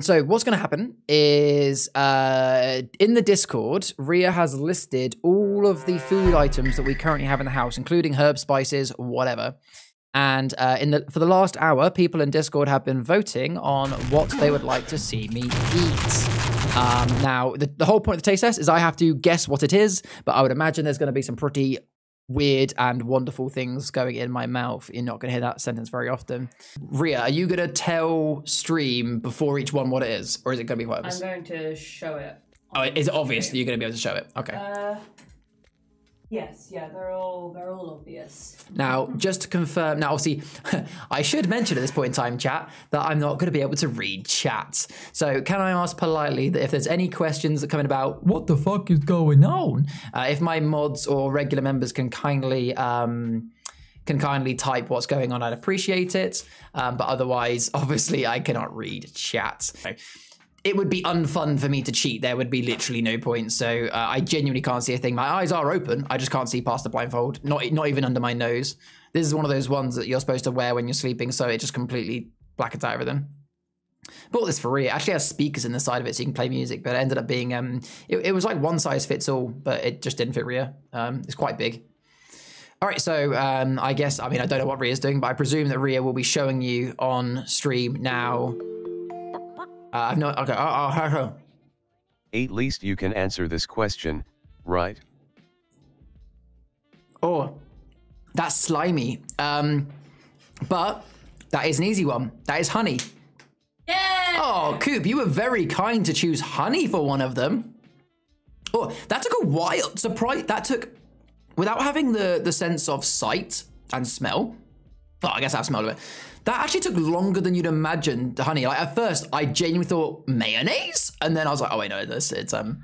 So what's going to happen is in the Discord, Rhea has listed all of the food items that we currently have in the house, including herbs, spices, whatever. And for the last hour, people in Discord have been voting on what they would like to see me eat. Now, the whole point of the taste test is I have to guess what it is, but I would imagine there's going to be some pretty weird and wonderful things going in my mouth. You're not going to hear that sentence very often. Rhea, are you going to tell stream before each one what it is? Or is it going to be obvious? I'm going to show it. Oh, is it obvious that you're going to be able to show it? Okay. Yes, yeah, they're all obvious. Now, just to confirm, now obviously, I should mention at this point in time, chat, that I'm not going to be able to read chat. So can I ask politely that if there's any questions that come in about what the fuck is going on, if my mods or regular members can kindly type what's going on, I'd appreciate it. But otherwise, obviously, I cannot read chat. So, it would be unfun for me to cheat. There would be literally no point. So I genuinely can't see a thing. My eyes are open. I just can't see past the blindfold. Not even under my nose. This is one of those ones that you're supposed to wear when you're sleeping, so it just completely blackens out everything. Bought this for Rhea. Actually has speakers in the side of it so you can play music, but it ended up being it was like one size fits all, but it just didn't fit Rhea. It's quite big. All right, so I guess, I mean, I don't know what Rhea's doing, but I presume that Rhea will be showing you on stream now. I've no, okay, At least you can answer this question, right? Oh, that's slimy. But that is an easy one. That is honey. Yay! Oh, Coop, you were very kind to choose honey for one of them. Oh, that took a while. Surprise, that took, without having the sense of sight and smell. Oh, I guess I have smelled of it. That actually took longer than you'd imagine, honey. Like, at first, I genuinely thought mayonnaise, and then I was like, oh, wait, no, it's honey.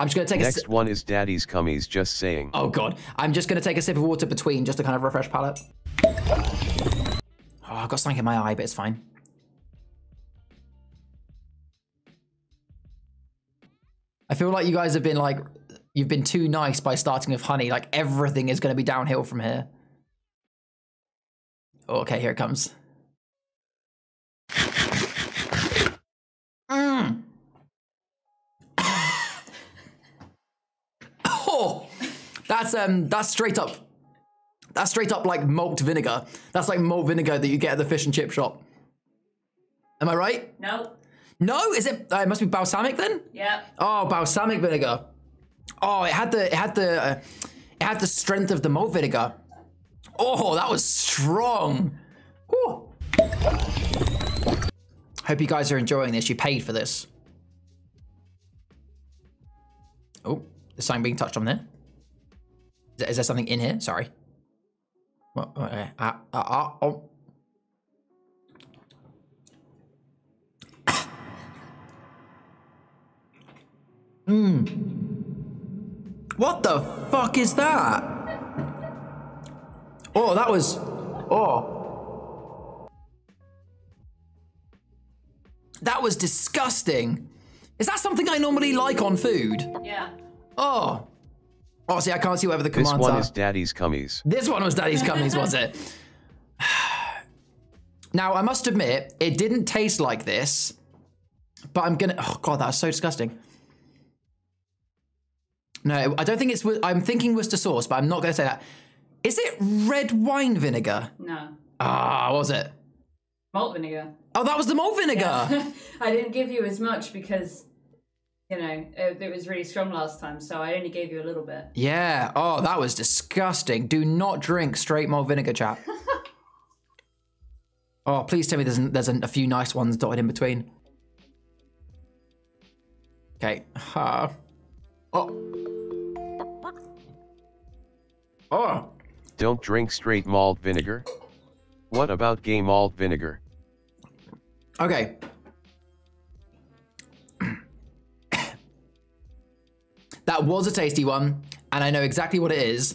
I'm just going to take a sip. Next one is Daddy's Cummies, just saying. Oh, God. I'm just going to take a sip of water between, just to kind of refresh palate. Oh, I've got something in my eye, but it's fine. I feel like you guys have been, like, you've been too nice by starting with honey. Like, everything is going to be downhill from here. Oh, okay, here it comes. Mm. Oh, that's straight up like malt vinegar. That's like malt vinegar that you get at the fish and chip shop. Am I right? No. No, is it? It must be balsamic then. Yeah. Oh, balsamic vinegar. Oh, it had the strength of the malt vinegar. Oh, that was strong. Ooh. Hope you guys are enjoying this. You paid for this. Oh, there's something being touched on there. Is there something in here? Sorry. Oh. Mm. What the fuck is that? Oh, that was, oh. That was disgusting. Is that something I normally like on food? Yeah. Oh. Oh, see, I can't see whatever the commands are. This one is Daddy's Cummies. This one was Daddy's Cummies, was it? Now, I must admit, it didn't taste like this, but I'm gonna, oh God, that was so disgusting. No, I don't think it's, I'm thinking Worcester sauce, but I'm not gonna say that. Is it red wine vinegar? No. Ah, what was it? Malt vinegar. Oh, that was the malt vinegar. Yeah. I didn't give you as much because, you know, it was really strong last time, so I only gave you a little bit. Yeah. Oh, that was disgusting. Do not drink straight malt vinegar, chap. Oh, please tell me there's a few nice ones dotted in between. Okay. Oh. Oh. Don't drink straight malt vinegar. What about gay malt vinegar? Okay. That was a tasty one, and I know exactly what it is.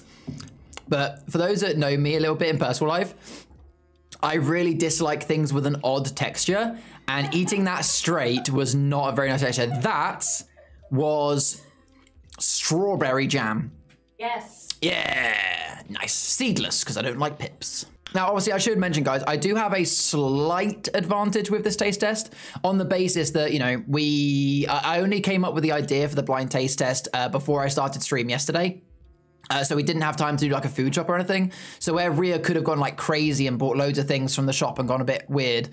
But for those that know me a little bit in personal life, I really dislike things with an odd texture, and eating that straight was not a very nice texture. That was strawberry jam. Yes. Yeah. Nice. Seedless, because I don't like pips. Now, obviously, I should mention, guys, I do have a slight advantage with this taste test on the basis that, you know, I only came up with the idea for the blind taste test before I started stream yesterday. So we didn't have time to do like a food shop or anything. So where Rhea could have gone like crazy and bought loads of things from the shop and gone a bit weird,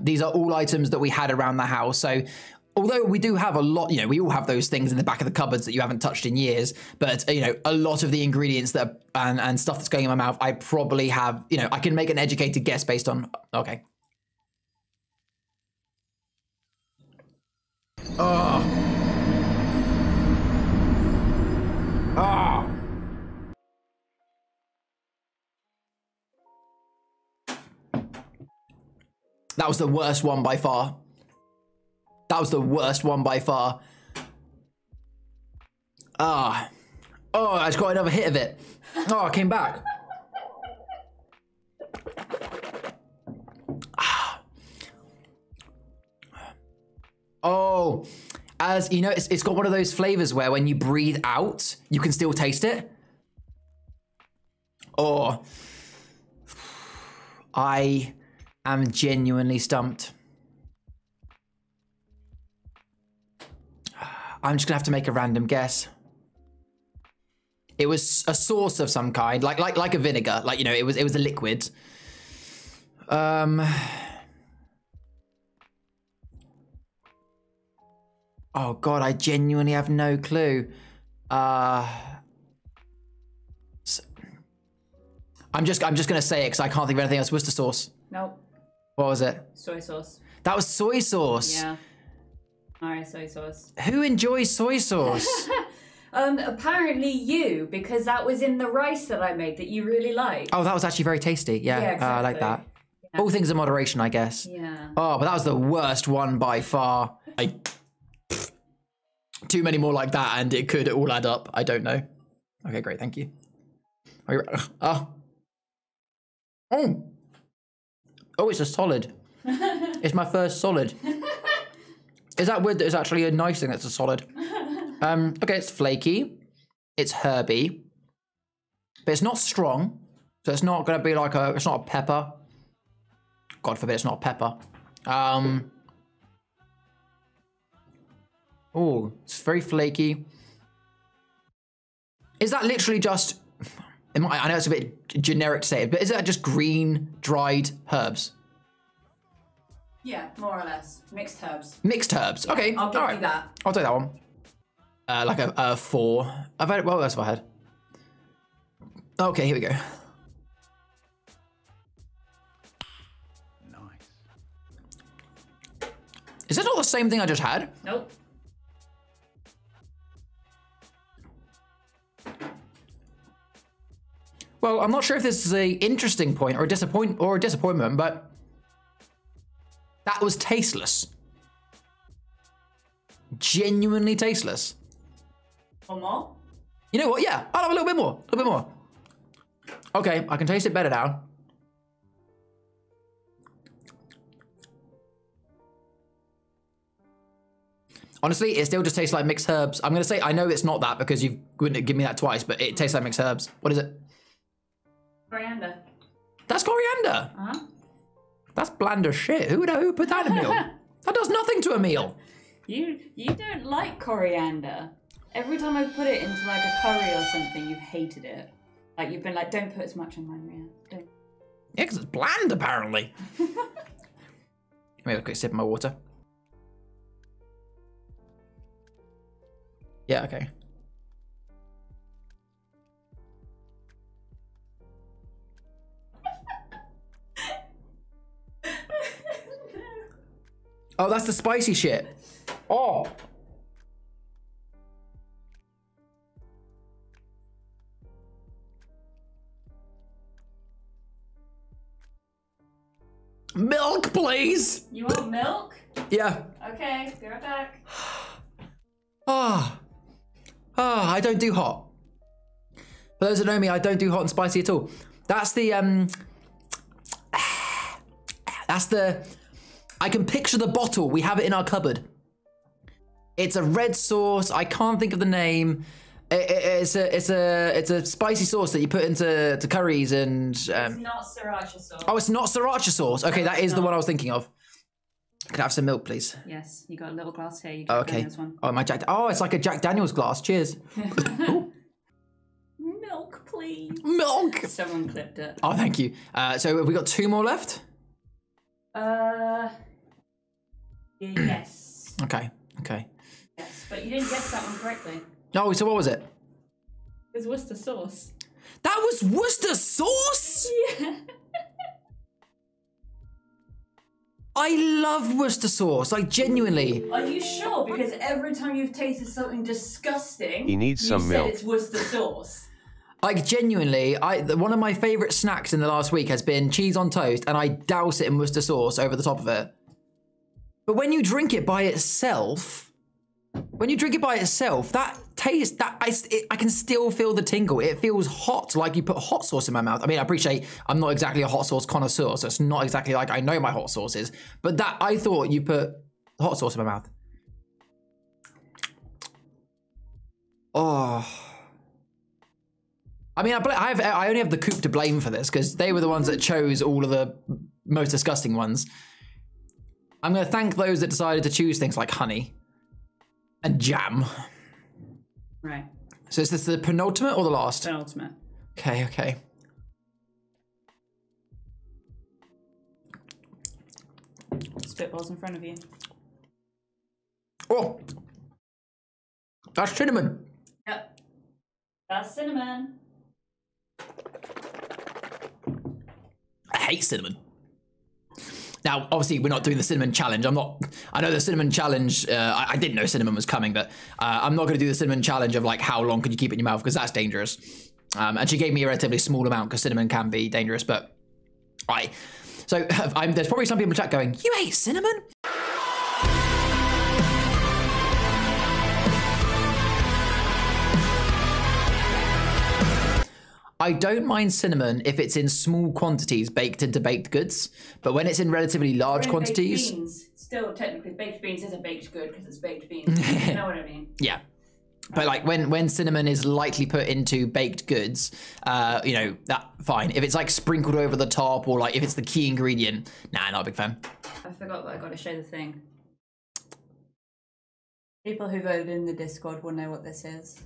these are all items that we had around the house. So although we do have a lot, you know, we all have those things in the back of the cupboards that you haven't touched in years, but, you know, a lot of the ingredients that are, and stuff that's going in my mouth, I probably have, you know, I can make an educated guess based on, okay. That was the worst one by far. That was the worst one by far. Ah. Oh, I just got another hit of it. Oh, I came back. Ah. Oh, as you know, it's got one of those flavors where when you breathe out, you can still taste it. Oh, I am genuinely stumped. I'm just gonna have to make a random guess. It was a sauce of some kind, like a vinegar, like, you know, it was a liquid. Oh God, I genuinely have no clue. I'm just gonna say it because I can't think of anything else. Worcester sauce. Nope. What was it? Soy sauce. That was soy sauce. Yeah. All right, soy sauce. Who enjoys soy sauce? Apparently you, because that was in the rice that I made that you really liked. Oh, that was actually very tasty. Yeah, yeah, exactly. I like that. Yeah. All things in moderation, I guess. Yeah. Oh, but that was the worst one by far. Too many more like that, and it could all add up. I don't know. Okay, great. Thank you. Oh, it's a solid. It's my first solid. Is that weird that it's actually a nice thing that's a solid? Okay, it's flaky. It's herby. But it's not strong. So it's not going to be like a... It's not a pepper. God forbid it's not a pepper. Oh, it's very flaky. Is that literally just... I know it's a bit generic to say, but is that just green, dried herbs? Yeah, more or less. Mixed herbs. Mixed herbs. Yeah, okay. I'll give you that. I'll take that one. Like a 4. I've had it. Well, that's what I had. Okay, here we go. Nice. Is this not the same thing I just had? Nope. Well, I'm not sure if this is a interesting point or a disappointment, but that was tasteless. Genuinely tasteless. One more? You know what? Yeah, I'll have a little bit more. A little bit more. Okay, I can taste it better now. Honestly, it still just tastes like mixed herbs. I'm going to say, I know it's not that because you wouldn't give me that twice, but it tastes like mixed herbs. What is it? Coriander. That's coriander? Uh-huh. That's bland as shit. Who put that in a meal? That does nothing to a meal. You don't like coriander. Every time I put it into like a curry or something, you've hated it. Like you've been like, don't put as much in mine, Rhea. Don't. Yeah, because it's bland apparently. Let me have a quick sip of my water. Yeah, okay. Oh, that's the spicy shit. Oh. Milk, please. You want milk? Yeah. Okay, be right back. Oh, I don't do hot. For those that know me, I don't do hot and spicy at all. That's the, I can picture the bottle. We have it in our cupboard. It's a red sauce. I can't think of the name. It's a spicy sauce that you put into curries and. It's not sriracha sauce. Oh, it's not sriracha sauce. Okay, that is the one I was thinking of. Can I have some milk, please? Yes, you got a little glass here. You got this one. Oh, my Jack. Oh, it's like a Jack Daniel's glass. Cheers. Milk, please. Milk. Someone clipped it. Oh, thank you. So have we got two more left? Yes. Okay. Okay. Yes, but you didn't guess that one correctly. No, so what was it? It was Worcester sauce. That was Worcester sauce? Yeah. I love Worcester sauce, like genuinely. Are you sure? Because every time you've tasted something disgusting, you need some milk. It's Worcester sauce. Like genuinely, one of my favorite snacks in the last week has been cheese on toast, and I douse it in Worcester sauce over the top of it. But when you drink it by itself, that taste, I can still feel the tingle. It feels hot, like you put hot sauce in my mouth. I mean, I appreciate I'm not exactly a hot sauce connoisseur, so it's not exactly like I know my hot sauces, but that, I thought you put hot sauce in my mouth. Oh. I mean, I only have the coop to blame for this because they were the ones that chose all of the most disgusting ones. I'm going to thank those that decided to choose things like honey and jam. Right. So is this the penultimate or the last? Penultimate. Okay, okay. Spitballs in front of you. Oh! That's cinnamon. Yep. That's cinnamon. I hate cinnamon. Now, obviously, we're not doing the cinnamon challenge. I know the cinnamon challenge. I didn't know cinnamon was coming, but I'm not going to do the cinnamon challenge of like how long could you keep it in your mouth because that's dangerous. And she gave me a relatively small amount because cinnamon can be dangerous. But so there's probably some people in chat going, "You ate cinnamon?" I don't mind cinnamon if it's in small quantities baked into baked goods, but when it's in relatively large quantities... Baked beans. Still, technically, baked beans is a baked good because it's baked beans. You know what I mean? Yeah. But like when cinnamon is lightly put into baked goods, you know, that fine. If it's like sprinkled over the top or like if it's the key ingredient, nah, not a big fan. I forgot that I got to show the thing. People who voted in the Discord will know what this is.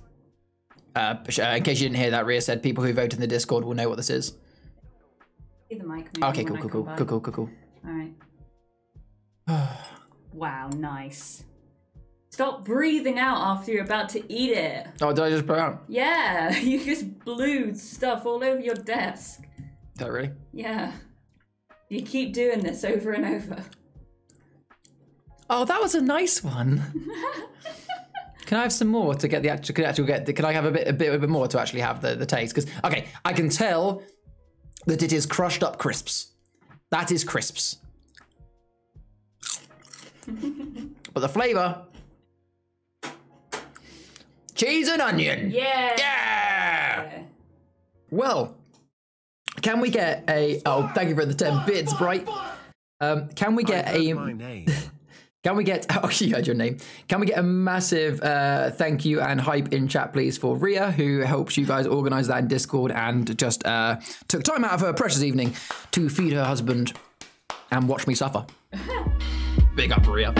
In case you didn't hear that, Rhea said people who vote in the Discord will know what this is. See the mic maybe. Okay, cool. All right. Wow, nice. Stop breathing out after you're about to eat it. Oh, did I just blow out? Yeah, you just blew stuff all over your desk. Is that really? Yeah. You keep doing this over and over. Oh, that was a nice one. Can I have some more to get the actual? Can I have a bit more to actually have the taste? Because okay, I can tell that it is crushed up crisps. That is crisps. But the flavour, cheese and onion. Yeah. Yeah. Well, can we get a? Oh, thank you for the 10 bits, Bright. Can we get a? Can we get, oh, you heard your name. Can we get a massive thank you and hype in chat, please, for Rhea, who helps you guys organize that in Discord and just took time out of her precious evening to feed her husband and watch me suffer. Big up, Rhea.